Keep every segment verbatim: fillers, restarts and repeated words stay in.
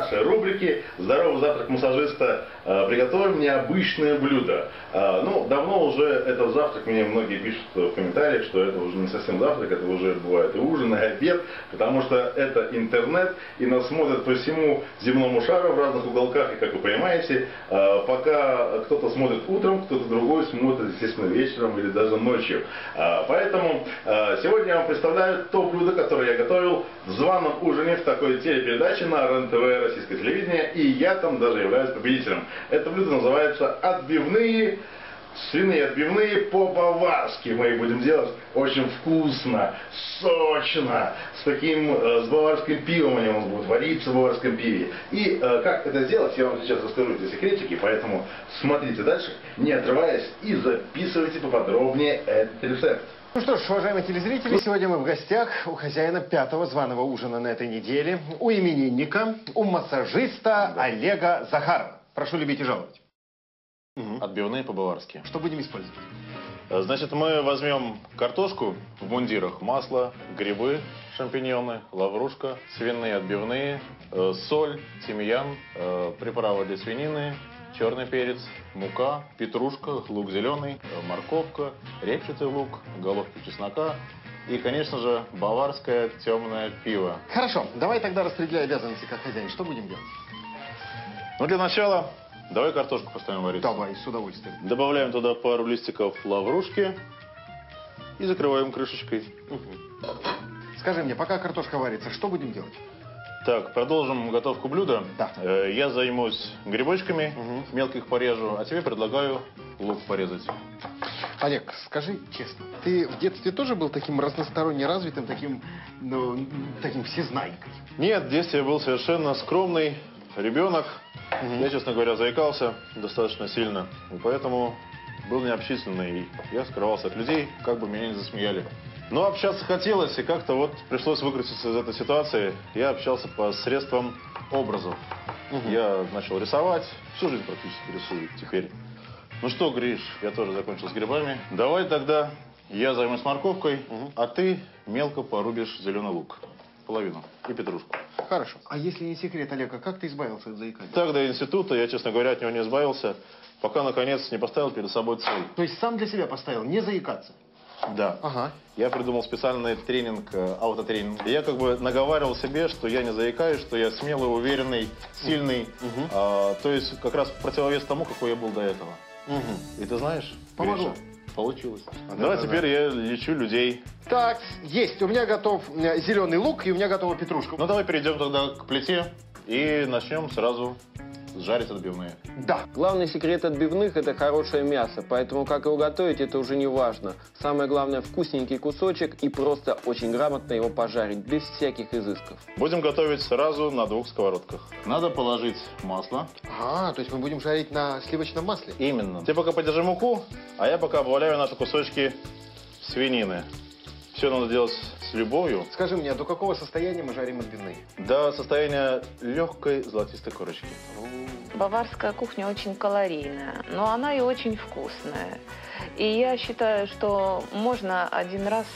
нашей рубрике «Здоровый завтрак массажиста» приготовим необычное блюдо. Ну, давно уже этот завтрак, мне многие пишут в комментариях, что это уже не совсем завтрак, это уже бывает и ужин, и обед, потому что это интернет, и нас смотрят по всему земному шару в разных уголках, и, как вы понимаете, пока кто-то смотрит утром, кто-то другой смотрит, естественно, вечером или даже ночью. Поэтому сегодня я вам представляю то блюдо, которое я готовил в званом ужине в такой телепередаче на РЕН-ТВ российское телевидение, и я там даже являюсь победителем. Это блюдо называется «Отбивные». Свиные отбивные по-баварски мы их будем делать очень вкусно, сочно, с таким, с баварским пивом, они у нас будут вариться в баварском пиве. И э, как это сделать, я вам сейчас расскажу эти секретики, поэтому смотрите дальше, не отрываясь, и записывайте поподробнее этот рецепт. Ну что ж, уважаемые телезрители, сегодня мы в гостях у хозяина пятого званого ужина на этой неделе, у именинника, у массажиста Олега Захарова. Прошу любить и жаловать. Отбивные по-баварски. Что будем использовать? Значит, мы возьмем картошку в мундирах, масло, грибы, шампиньоны, лаврушка, свиные отбивные, э, соль, тимьян, э, приправа для свинины, черный перец, мука, петрушка, лук зеленый, э, морковка, репчатый лук, головки чеснока и, конечно же, баварское темное пиво. Хорошо, давай тогда распределяй обязанности как хозяин. Что будем делать? Ну, для начала... Давай картошку поставим вариться. Давай, с удовольствием. Добавляем туда пару листиков лаврушки и закрываем крышечкой. Угу. Скажи мне, пока картошка варится, что будем делать? Так, продолжим готовку блюда. Да. Э, я займусь грибочками, угу. Мелких порежу, а тебе предлагаю лук порезать. Олег, скажи честно, ты в детстве тоже был таким разносторонне развитым, таким, ну, таким всезнайкой? Нет, в детстве я был совершенно скромный ребенок. Угу. Я, честно говоря, заикался достаточно сильно, и поэтому был необщительный, и я скрывался от людей, как бы меня не засмеяли. Но общаться хотелось, и как-то вот пришлось выкрутиться из этой ситуации. Я общался посредством образов. Угу. Я начал рисовать, всю жизнь практически рисую теперь. Ну что, Гриш, я тоже закончил с грибами. Давай тогда я займусь морковкой, угу. А ты мелко порубишь зеленый лук. Половину. И петрушку. Хорошо. А если не секрет, Олег, а как ты избавился от заикания? Так, до института я, честно говоря, от него не избавился, пока, наконец, не поставил перед собой цель. То есть сам для себя поставил, не заикаться? Да. Ага. Я придумал специальный тренинг, аутотренинг. Я как бы наговаривал себе, что я не заикаюсь, что я смелый, уверенный, сильный. Угу. А, то есть как раз противовес тому, какой я был до этого. Угу. И ты знаешь, помогло. Получилось. А Давай да, теперь да. я лечу людей. Так, есть. У меня готов зеленый лук и у меня готова петрушка. Ну давай перейдем тогда к плите и начнем сразу жарить отбивные. Да. Главный секрет отбивных – это хорошее мясо, поэтому как его готовить, это уже не важно. Самое главное – вкусненький кусочек и просто очень грамотно его пожарить, без всяких изысков. Будем готовить сразу на двух сковородках. Надо положить масло. А, то есть мы будем жарить на сливочном масле? Именно. Ты пока подержи муку, а я пока обваляю наши кусочки свинины. Все надо делать с любовью. Скажи мне, а до какого состояния мы жарим отбивные? До состояния легкой золотистой корочки. Баварская кухня очень калорийная, но она и очень вкусная. И я считаю, что можно один раз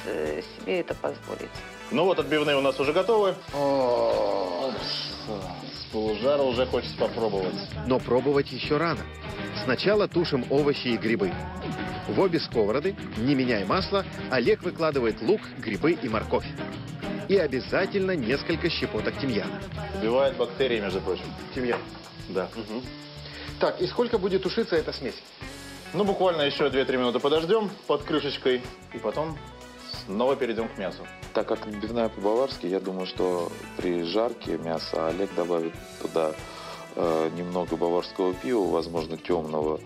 себе это позволить. Ну вот, отбивные у нас уже готовы. О, с полужара уже хочется попробовать. Но пробовать еще рано. Сначала тушим овощи и грибы. В обе сковороды, не меняя масла, Олег выкладывает лук, грибы и морковь. И обязательно несколько щепоток тимьяна. Убивает бактерии, между прочим. Тимьян. Да. Угу. Так, и сколько будет тушиться эта смесь? Ну, буквально еще две-три минуты подождем под крышечкой, и потом снова перейдем к мясу. Так как отбивная по-баварски, я думаю, что при жарке мяса Олег добавит туда э, немного баварского пива, возможно, темного.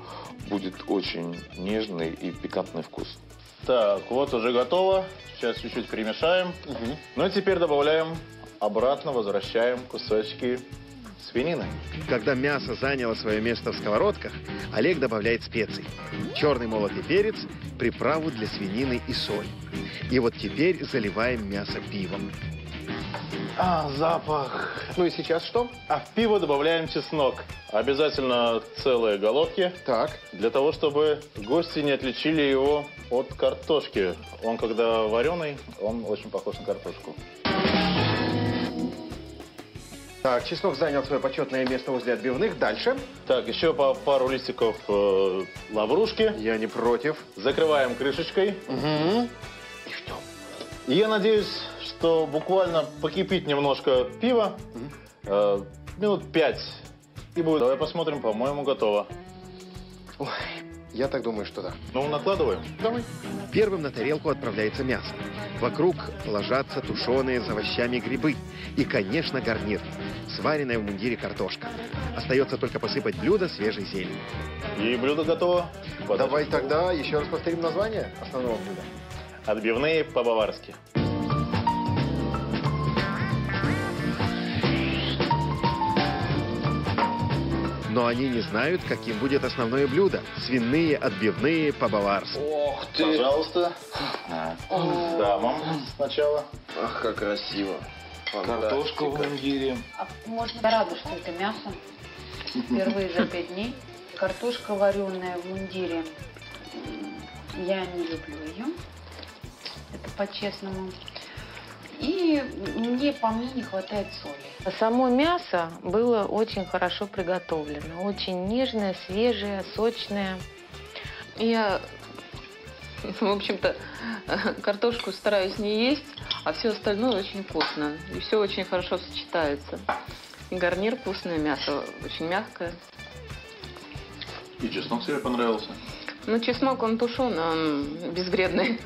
Будет очень нежный и пикантный вкус. Так, вот уже готово. Сейчас чуть-чуть перемешаем. Угу. Ну и теперь добавляем, обратно возвращаем кусочки свинины. Когда мясо заняло свое место в сковородках, Олег добавляет специи. Черный молотый перец, приправу для свинины и соль. И вот теперь заливаем мясо пивом. А, запах! Ну и сейчас что? А в пиво добавляем чеснок. Обязательно целые головки. Так. Для того, чтобы гости не отличили его от картошки. Он когда вареный, он очень похож на картошку. Так, Чеснок занял свое почетное место возле отбивных. Дальше. Так, еще по пару листиков э, лаврушки. Я не против. Закрываем крышечкой. Угу. И что? И я надеюсь, что буквально покипит немножко пива. Угу. Э, минут пять. И будет. Давай посмотрим, по-моему, готово. Ой, я так думаю, что да. Ну, накладываем. Давай. Первым на тарелку отправляется мясо. Вокруг ложатся тушеные с овощами грибы. И, конечно, гарнир. Сваренная в мундире картошка. Остается только посыпать блюдо свежей зеленью. И блюдо готово. Подачу. Давай тогда еще раз повторим название основного блюда. Отбивные по-баварски. Но они не знают, каким будет основное блюдо. Свиные отбивные по-баварски. Ох ты! Пожалуйста. Да, мам, сначала. Ах, как красиво. Картошка в мундире. А можно... Я рада, что это мясо. Впервые за пять дней. Картошка вареная в мундире. Я не люблю ее. Это по-честному. И мне, по мне, не хватает соли. Само мясо было очень хорошо приготовлено. Очень нежное, свежее, сочное. Я, в общем-то, картошку стараюсь не есть, а все остальное очень вкусно. И все очень хорошо сочетается. И гарнир вкусное, мясо очень мягкое. И чеснок тебе понравился? Ну, чеснок, он тушен, он безвредный.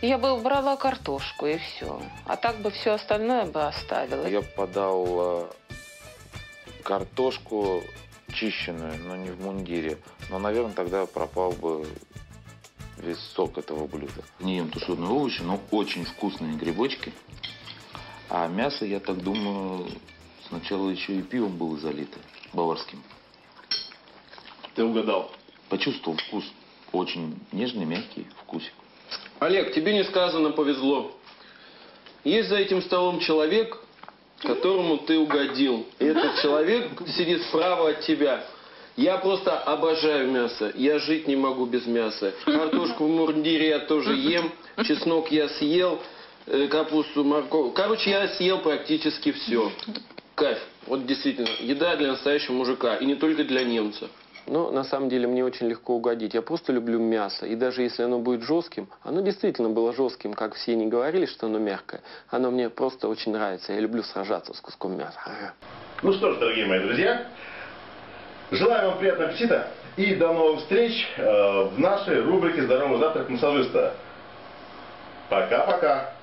Я бы убрала картошку, и все. А так бы все остальное бы оставила. Я подал картошку чищенную, но не в мундире. Но, наверное, тогда пропал бы весь сок этого блюда. Не ем тушеные овощи, но очень вкусные грибочки. А мясо, я так думаю, сначала еще и пивом было залито, баварским. Ты угадал. Почувствовал вкус. Очень нежный, мягкий вкусик. Олег, тебе несказанно повезло. Есть за этим столом человек, которому ты угодил. И этот человек сидит справа от тебя. Я просто обожаю мясо. Я жить не могу без мяса. Картошку в мундире я тоже ем. Чеснок я съел. Капусту, морковь. Короче, я съел практически все. Кайф. Вот действительно. Еда для настоящего мужика. И не только для немца. Но на самом деле мне очень легко угодить. Я просто люблю мясо. И даже если оно будет жестким, оно действительно было жестким, как все не говорили, что оно мягкое. Оно мне просто очень нравится. Я люблю сражаться с куском мяса. Ну что ж, дорогие мои друзья, желаю вам приятного аппетита и до новых встреч в нашей рубрике «Здоровый завтрак массажиста». Пока-пока.